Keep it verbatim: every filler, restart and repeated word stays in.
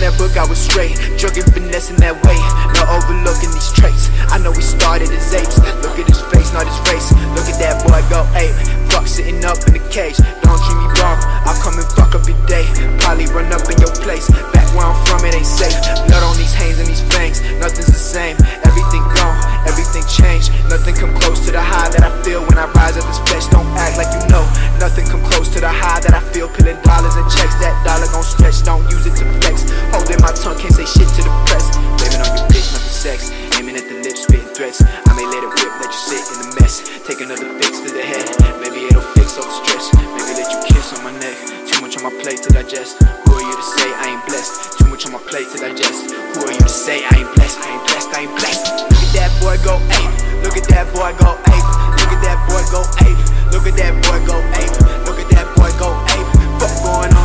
on that book I was straight, drugging, finessing that way, no overlooking these traits. I know we started as apes, look at his face, not his race. Look at that boy go ape, fuck sitting up in the cage. Don't treat me wrong, I'll come and fuck up your day. Probably run up in your place, back where I'm from it ain't safe. Blood on these hands and these fangs, nothing's the same. Everything gone, everything changed. Nothing come close to the high that I feel when I rise up this flesh. Don't act like you know, nothing come close to the high that I feel. Peeling dollars and checks, that dollar gon' stretch, don't use it to flex. Holding my tongue, can't say shit to the press. Blaming on your bitch, nothing sex. Aiming at the lips, spitting threats. I may let it rip, let you sit in the mess. Take another fix to the head, maybe it'll fix all the stress. Maybe let you kiss on my neck. Too much on my plate to digest. Who are you to say I ain't blessed? Too much on my plate to digest. Who are you to say I ain't blessed? I ain't blessed, I ain't blessed. Look at that boy go ape. Look at that boy go ape. Look at that boy go ape. Look at that boy go ape. Look at that boy go ape. Fuck going on.